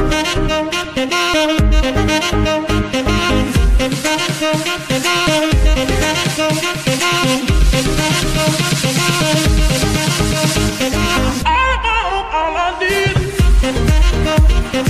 All I need